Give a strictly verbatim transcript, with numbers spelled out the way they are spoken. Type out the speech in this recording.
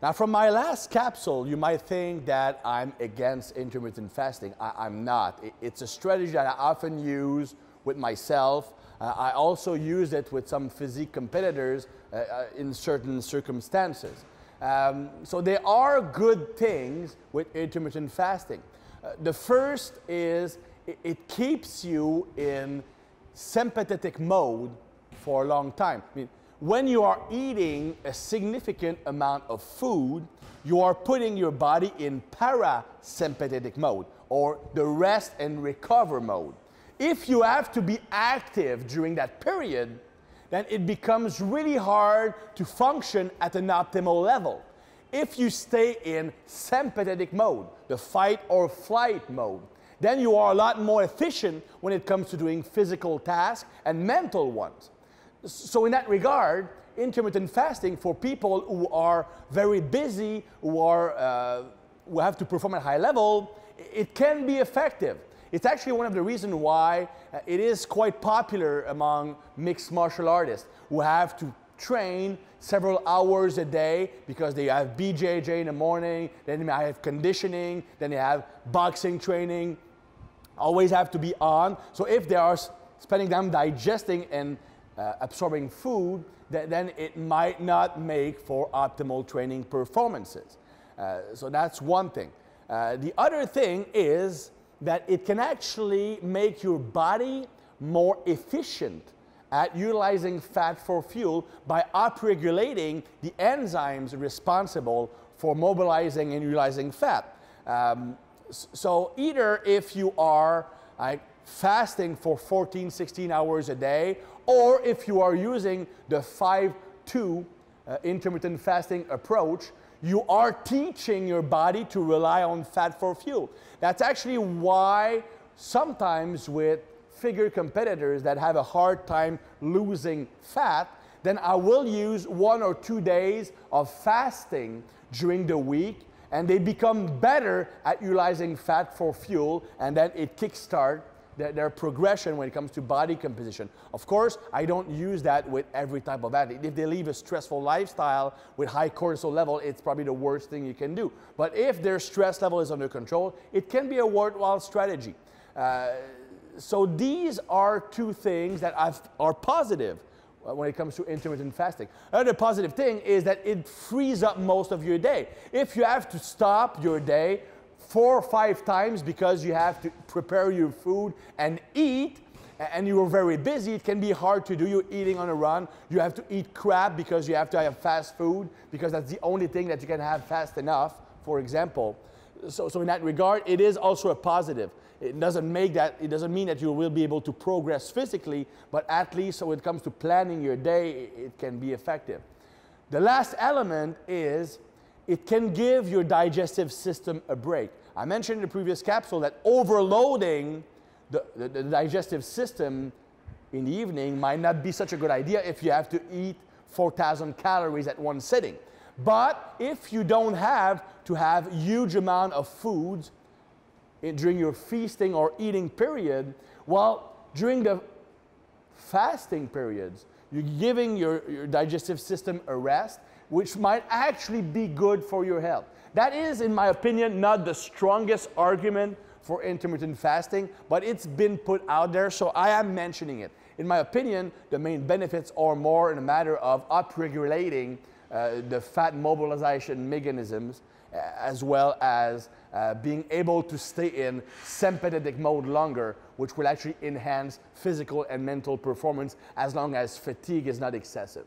Now, from my last capsule, you might think that I'm against intermittent fasting. I I'm not. It it's a strategy that I often use with myself. Uh, I also use it with some physique competitors uh, uh, in certain circumstances. Um, so there are good things with intermittent fasting. Uh, the first is it, it keeps you in sympathetic mode for a long time. I mean, when you are eating a significant amount of food, you are putting your body in parasympathetic mode, or the rest and recover mode. If you have to be active during that period, then it becomes really hard to function at an optimal level. If you stay in sympathetic mode, the fight or flight mode, then you are a lot more efficient when it comes to doing physical tasks and mental ones. So in that regard, intermittent fasting for people who are very busy, who, are, uh, who have to perform at a high level, it can be effective. It's actually one of the reasons why uh, it is quite popular among mixed martial artists who have to train several hours a day because they have B J J in the morning, then they have conditioning, then they have boxing training, always have to be on. So if they are spending time digesting and uh, absorbing food, th then it might not make for optimal training performances. Uh, so that's one thing. Uh, the other thing is that it can actually make your body more efficient at utilizing fat for fuel by upregulating the enzymes responsible for mobilizing and utilizing fat. Um, so either if you are like, fasting for fourteen, sixteen hours a day, or if you are using the five two uh, intermittent fasting approach, you are teaching your body to rely on fat for fuel. That's actually why sometimes with figure competitors that have a hard time losing fat, then I will use one or two days of fasting during the week, and they become better at utilizing fat for fuel, and then it kickstarts their, their progression when it comes to body composition. Of course, I don't use that with every type of athlete. If they live a stressful lifestyle with high cortisol level, it's probably the worst thing you can do. But if their stress level is under control, it can be a worthwhile strategy. Uh, so these are two things that I've, are positive when it comes to intermittent fasting. Another positive thing is that it frees up most of your day. If you have to stop your day four or five times because you have to prepare your food and eat, and you are very busy, it can be hard to do. You're eating on a run, you have to eat crap because you have to have fast food, because that's the only thing that you can have fast enough, for example. So, so in that regard, it is also a positive. It doesn't make that, it doesn't mean that you will be able to progress physically, but at least when it comes to planning your day, it can be effective. The last element is it can give your digestive system a break. I mentioned in the previous capsule that overloading the, the, the digestive system in the evening might not be such a good idea if you have to eat four thousand calories at one sitting. But if you don't have to have huge amount of foods during your feasting or eating period, well, during the fasting periods, you're giving your, your digestive system a rest, which might actually be good for your health. That is, in my opinion, not the strongest argument for intermittent fasting, but it's been put out there, so I am mentioning it. In my opinion, the main benefits are more in a matter of upregulating uh, the fat mobilization mechanisms, as well as uh, being able to stay in sympathetic mode longer, which will actually enhance physical and mental performance as long as fatigue is not excessive.